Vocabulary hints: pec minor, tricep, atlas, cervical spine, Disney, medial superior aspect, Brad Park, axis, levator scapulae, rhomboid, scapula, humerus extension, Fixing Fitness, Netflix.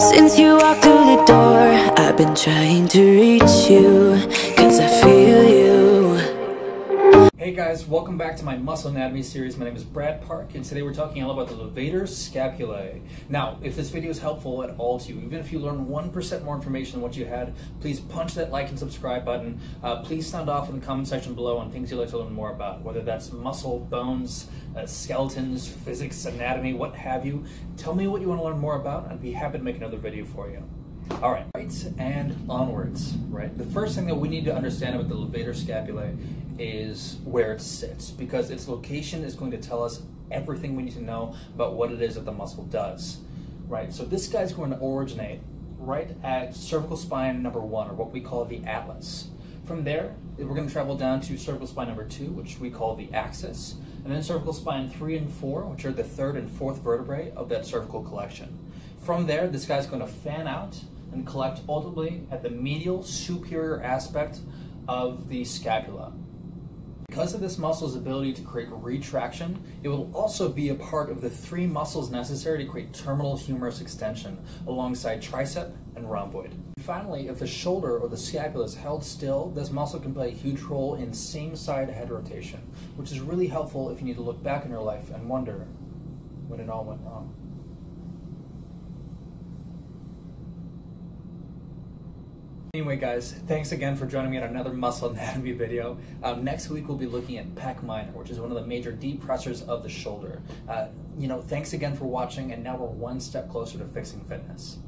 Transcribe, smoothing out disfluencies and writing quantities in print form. Since you walked through the door, I've been trying to reach you, cause I feel you. Hey guys, welcome back to my Muscle Anatomy series. My name is Brad Park, and today we're talking all about the levator scapulae. Now, if this video is helpful at all to you, even if you learn 1% more information than what you had, please punch that like and subscribe button. Please sound off in the comment section below on things you'd like to learn more about, whether that's muscle, bones, skeletons, physics, anatomy, what have you. Tell me what you want to learn more about, and I'd be happy to make another video for you. All right, and onwards, right? The first thing that we need to understand about the levator scapulae is where it sits, because its location is going to tell us everything we need to know about what it is that the muscle does, right? So this guy's going to originate right at cervical spine number 1, or what we call the atlas. From there, we're going to travel down to cervical spine number 2, which we call the axis, and then cervical spine 3 and 4, which are the 3rd and 4th vertebrae of that cervical collection. From there, this guy's going to fan out and collect ultimately at the medial superior aspect of the scapula. Because of this muscle's ability to create retraction, it will also be a part of the 3 muscles necessary to create terminal humerus extension, alongside tricep and rhomboid. Finally, if the shoulder or the scapula is held still, this muscle can play a huge role in same-side head rotation, which is really helpful if you need to look back in your life and wonder when it all went wrong. Anyway guys, thanks again for joining me on another Muscle Anatomy video. Next week we'll be looking at pec minor, which is one of the major depressors of the shoulder. Thanks again for watching, and now we're one step closer to fixing fitness.